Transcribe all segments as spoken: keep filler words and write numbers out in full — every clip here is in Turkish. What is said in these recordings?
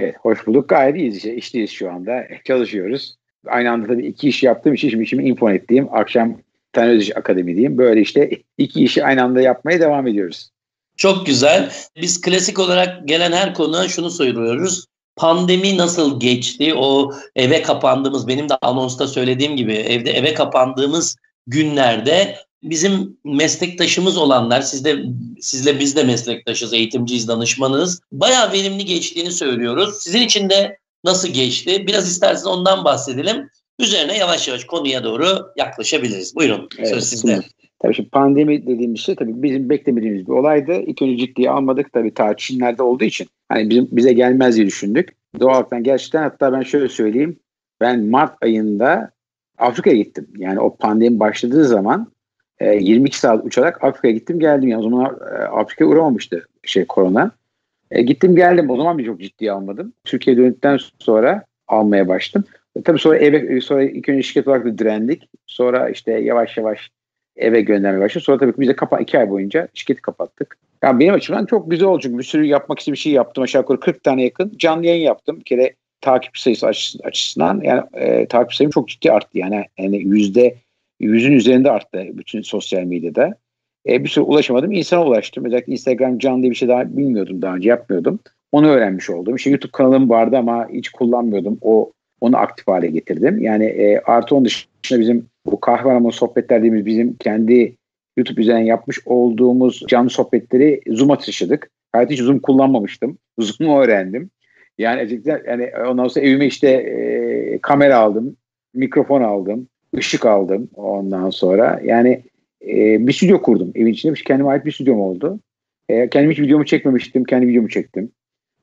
Evet, hoş bulduk. Gayet iyiyiz. İşteyiz şu anda. Çalışıyoruz. Aynı anda tabii iki iş yaptığım için şimdi işimi info ettiğim, akşam Taner Özdeş Akademi diyeyim. Böyle işte iki işi aynı anda yapmaya devam ediyoruz. Çok güzel. Biz klasik olarak gelen her konuya şunu soruyoruz. Pandemi nasıl geçti? O eve kapandığımız, benim de anonsta söylediğim gibi evde eve kapandığımız günlerde bizim meslektaşımız olanlar, siz de, sizle biz de meslektaşız, eğitimciyiz, danışmanız. Bayağı verimli geçtiğini söylüyoruz. Sizin için de nasıl geçti? Biraz isterseniz ondan bahsedelim. Üzerine yavaş yavaş konuya doğru yaklaşabiliriz. Buyurun, söz evet, sizde. Şimdi, tabii şimdi pandemi dediğimiz şey tabii bizim beklemediğimiz bir olaydı. İlk önce ciddiye almadık tabii, ta Çinler'de olduğu için. Hani bizim, bize gelmez diye düşündük. Doğallıktan gerçekten, hatta ben şöyle söyleyeyim. Ben Mart ayında Afrika'ya gittim. Yani o pandemi başladığı zaman yirmi iki saat uçarak Afrika'ya gittim geldim. Yani o zaman Afrika'ya uğramamıştı şey korona. E, gittim geldim. O zaman bir çok ciddiye almadım. Türkiye'ye döndükten sonra almaya başladım. E, tabii sonra eve, sonra ilk önce şirket olarak da direndik. Sonra işte yavaş yavaş eve göndermeye başladık. Sonra tabii ki biz de kapa- iki ay boyunca şirketi kapattık. Yani benim açımdan çok güzel oldu çünkü bir sürü yapmak istediğim bir şey yaptım. Aşağı yukarı kırk tane yakın canlı yayın yaptım. Bir kere takipçi sayısı açısından yani e, takipçi sayım çok ciddi arttı. Yani, yani yüzde yüzün üzerinde arttı bütün sosyal medyada. E, bir sürü ulaşamadım. İnsana ulaştım. Özellikle Instagram canlı diye bir şey daha bilmiyordum. Daha önce yapmıyordum. Onu öğrenmiş oldum. İşte YouTube kanalım vardı ama hiç kullanmıyordum. O Onu aktif hale getirdim. Yani e, artı onun dışında bizim bu kahvehanede sohbetler dediğimiz bizim kendi YouTube üzerinden yapmış olduğumuz canlı sohbetleri Zoom'a taşıdık. Gayet hiç Zoom kullanmamıştım. Zoom'u öğrendim. Yani, yani ondan sonra evime işte e, kamera aldım. Mikrofon aldım. Işık aldım ondan sonra. Yani e, bir stüdyo kurdum evin içinde. Kendime ait bir stüdyom oldu. E, kendim hiç videomu çekmemiştim. Kendi videomu çektim.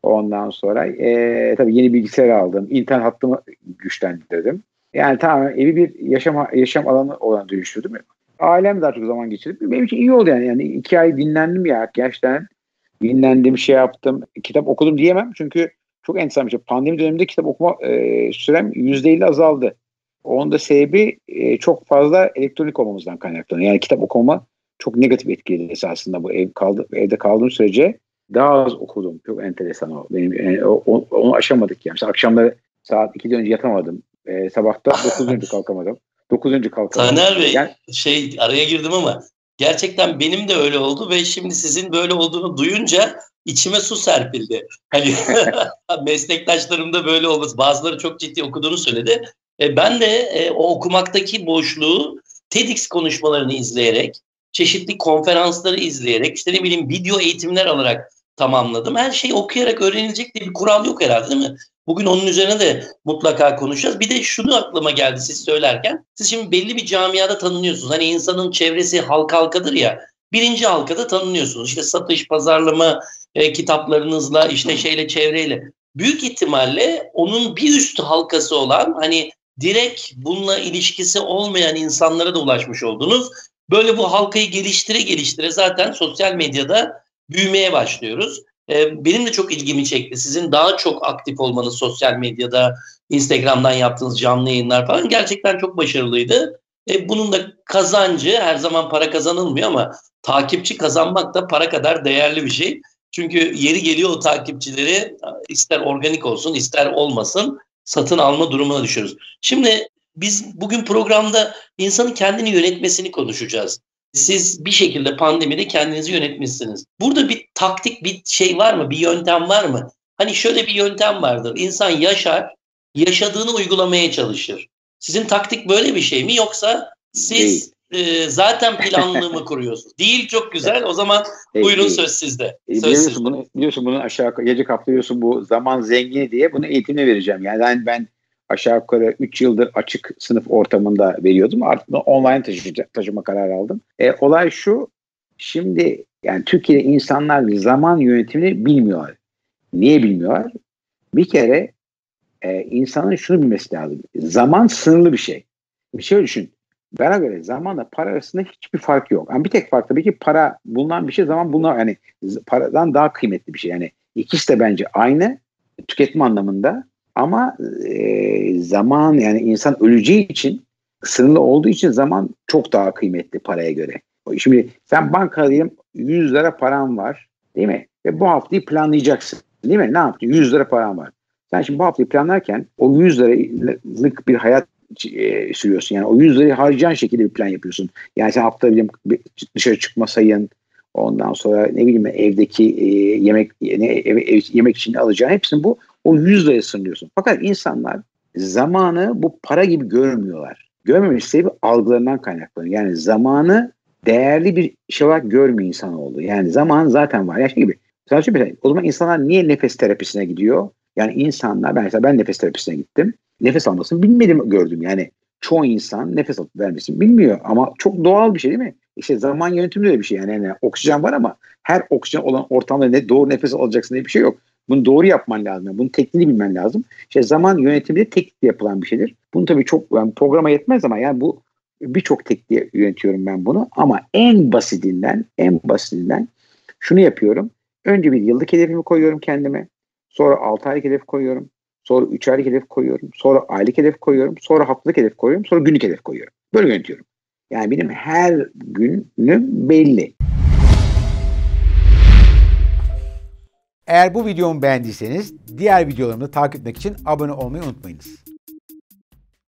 Ondan sonra e, tabii yeni bilgisayar aldım. İnternet hattımı güçlendirdim. Yani tamamen evi bir yaşam yaşam alanı olan dönüştürdüm. Ailem de artık zaman geçirip benim için iyi oldu yani. Yani iki ay dinlendim ya. Gerçekten dinlendim, şey yaptım. Kitap okudum diyemem çünkü çok enteresan bir şey. Pandemi döneminde kitap okuma e, sürem yüzde elli azaldı. Onun da sebebi e, çok fazla elektronik olmamızdan kaynaklanıyor. Yani kitap okuma çok negatif etkiledi esasında bu ev kaldı, evde kaldığım sürece. Daha az okudum. Çok enteresan o. Benim, yani o, onu aşamadık yani. Mesela akşamları saat ikiden önce yatamadım. Ee, sabahta dokuz önce kalkamadım. dokuz önce kalkamadım. Taner Bey, yani, şey araya girdim ama gerçekten benim de öyle oldu ve şimdi sizin böyle olduğunu duyunca içime su serpildi. Hani meslektaşlarım da böyle olmaz. Bazıları çok ciddi okuduğunu söyledi. E, ben de e, o okumaktaki boşluğu TEDx konuşmalarını izleyerek, çeşitli konferansları izleyerek, işte ne bileyim video eğitimler alarak tamamladım. Her şeyi okuyarak öğrenilecek diye bir kural yok herhalde, değil mi? Bugün onun üzerine de mutlaka konuşacağız. Bir de şunu aklıma geldi siz söylerken. Siz şimdi belli bir camiada tanınıyorsunuz. Hani insanın çevresi halka halkadır ya. Birinci halkada tanınıyorsunuz. İşte satış, pazarlama e, kitaplarınızla, işte şeyle, çevreyle. Büyük ihtimalle onun bir üst halkası olan, hani direkt bununla ilişkisi olmayan insanlara da ulaşmış oldunuz. Böyle bu halkayı geliştire geliştire zaten sosyal medyada büyümeye başlıyoruz. Ee, benim de çok ilgimi çekti. Sizin daha çok aktif olmanız sosyal medyada, Instagram'dan yaptığınız canlı yayınlar falan gerçekten çok başarılıydı. Ee, bunun da kazancı, her zaman para kazanılmıyor ama takipçi kazanmak da para kadar değerli bir şey. Çünkü yeri geliyor o takipçileri, ister organik olsun ister olmasın, satın alma durumuna düşüyoruz. Şimdi biz bugün programda insanın kendini yönetmesini konuşacağız. Siz bir şekilde pandemide kendinizi yönetmişsiniz. Burada bir taktik, bir şey var mı? Bir yöntem var mı? Hani şöyle bir yöntem vardır. İnsan yaşar, yaşadığını uygulamaya çalışır. Sizin taktik böyle bir şey mi? Yoksa siz e, zaten planlı mı kuruyorsunuz? Değil, çok güzel. O zaman buyurun, söz sizde. Söz biliyorsun, sizde. Bunu, biliyorsun bunu aşağı gece kaplıyorsun bu zaman zengini diye. Bunu eğitimle vereceğim. Yani ben... ben aşağı yukarı üç yıldır açık sınıf ortamında veriyordum. Artık online taşıma, taşıma kararı aldım. E, olay şu, şimdi yani Türkiye'de insanlar zaman yönetimini bilmiyorlar. Niye bilmiyorlar? Bir kere e, insanın şunu bilmesi lazım. Zaman sınırlı bir şey. Bir şey düşün. Bana göre zamanla para arasında hiçbir fark yok. Yani bir tek fark tabii ki para bulunan bir şey, zaman bulunan, yani paradan daha kıymetli bir şey. Yani ikisi de bence aynı tüketme anlamında. Ama e, zaman, yani insan öleceği için, sınırlı olduğu için zaman çok daha kıymetli paraya göre. Şimdi sen bankada diyelim yüz lira paran var, değil mi? Ve bu haftayı planlayacaksın, değil mi? Ne yaptın? yüz lira paran var. Sen şimdi bu haftayı planlarken o yüz liralık bir hayat e, sürüyorsun. Yani o yüz lirayı harcayan şekilde bir plan yapıyorsun. Yani sen hafta bileyim, dışarı çıkma sayın, ondan sonra ne bileyim evdeki e, yemek ne, ev, ev, yemek için alacağın hepsini bu o yüz liraya sınırlıyorsun. Fakat insanlar zamanı bu para gibi görmüyorlar. Görmemiş sebebi algılarından kaynaklanıyor. Yani zamanı değerli bir şey olarak görmüyor insanoğlu. Yani zaman zaten var. Ya şey gibi. Mesela, o zaman insanlar niye nefes terapisine gidiyor? Yani insanlar, ben mesela ben nefes terapisine gittim. Nefes almasını bilmedim, gördüm. Yani çoğu insan nefes alıp vermesini bilmiyor. Ama çok doğal bir şey değil mi? İşte zaman yönetimi de bir şey. Yani, yani oksijen var ama her oksijen olan ortamda ne doğru nefes alacaksın diye bir şey yok. Bunu doğru yapman lazım. Yani bunun tekniğini bilmen lazım. İşte zaman yönetimi de teknikle yapılan bir şeydir. Bunu tabii çok yani programa yetmez ama yani bu birçok tekniğe yönetiyorum ben bunu. Ama en basitinden, en basitinden şunu yapıyorum. Önce bir yıllık hedefimi koyuyorum kendime. Sonra altı aylık hedef koyuyorum. Sonra üç aylık hedef koyuyorum. Sonra aylık hedef koyuyorum. Sonra haftalık hedef koyuyorum. Sonra günlük hedef koyuyorum. Böyle yönetiyorum. Yani benim her günüm belli. Eğer bu videomu beğendiyseniz diğer videolarımı takip etmek için abone olmayı unutmayınız.